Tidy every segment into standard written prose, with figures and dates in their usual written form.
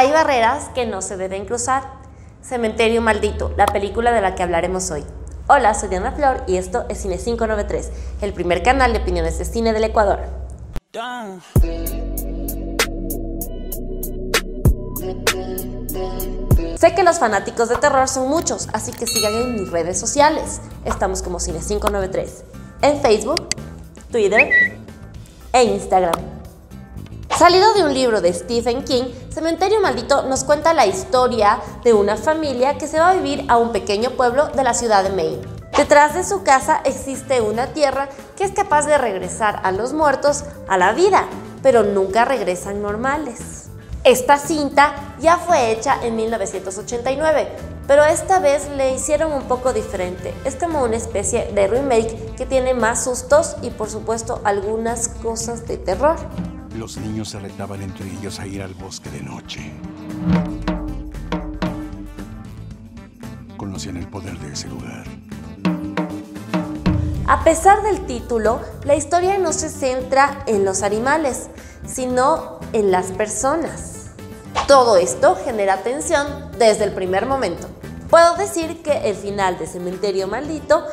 Hay barreras que no se deben cruzar. Cementerio Maldito, la película de la que hablaremos hoy. Hola, soy Diana Flor y esto es Cine 593, el primer canal de opiniones de cine del Ecuador. Sé que los fanáticos de terror son muchos, así que sigan en mis redes sociales. Estamos como Cine 593 en Facebook, Twitter e Instagram. Salido de un libro de Stephen King, Cementerio Maldito nos cuenta la historia de una familia que se va a vivir a un pequeño pueblo de la ciudad de Maine. Detrás de su casa existe una tierra que es capaz de regresar a los muertos a la vida, pero nunca regresan normales. Esta cinta ya fue hecha en 1989, pero esta vez le hicieron un poco diferente. Es como una especie de remake que tiene más sustos y por supuesto algunas cosas de terror. Los niños se retaban entre ellos a ir al bosque de noche. Conocían el poder de ese lugar. A pesar del título, la historia no se centra en los animales, sino en las personas. Todo esto genera tensión desde el primer momento. Puedo decir que el final de Cementerio Maldito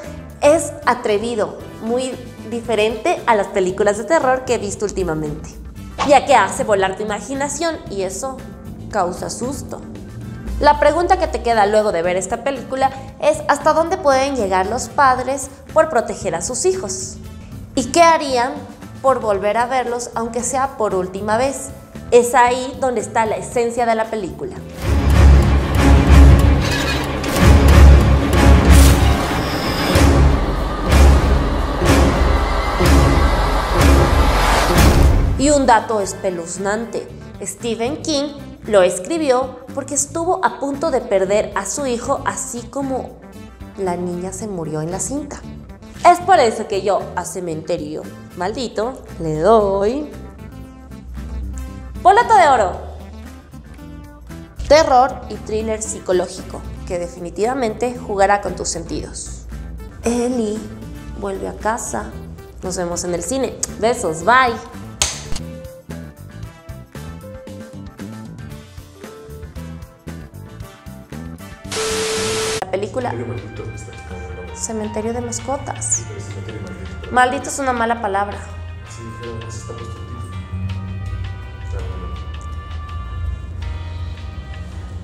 es atrevido, muy diferente a las películas de terror que he visto últimamente, ya que hace volar tu imaginación y eso causa susto. La pregunta que te queda luego de ver esta película es hasta dónde pueden llegar los padres por proteger a sus hijos y qué harían por volver a verlos aunque sea por última vez. Es ahí donde está la esencia de la película. Y un dato espeluznante, Stephen King lo escribió porque estuvo a punto de perder a su hijo, así como la niña se murió en la cinta. Es por eso que yo a Cementerio Maldito le doy... ¡boleto de oro! Terror y thriller psicológico que definitivamente jugará con tus sentidos. Eli vuelve a casa. Nos vemos en el cine. Besos, bye. Película. Cementerio de mascotas. Maldito es una mala palabra.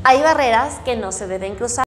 Hay barreras que no se deben cruzar.